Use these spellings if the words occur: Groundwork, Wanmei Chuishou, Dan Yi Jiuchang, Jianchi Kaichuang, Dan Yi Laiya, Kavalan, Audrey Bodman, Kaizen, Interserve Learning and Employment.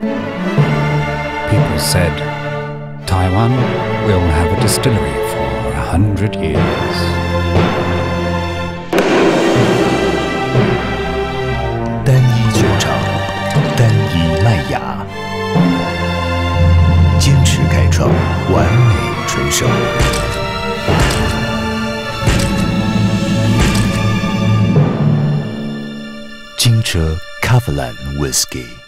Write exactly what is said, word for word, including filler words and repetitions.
People said, Taiwan will have a distillery for a hundred years. Dan Yi Jiuchang, Dan Yi Laiya, Jianchi Kaichuang, Wanmei Chuishou. Kavalan whiskey.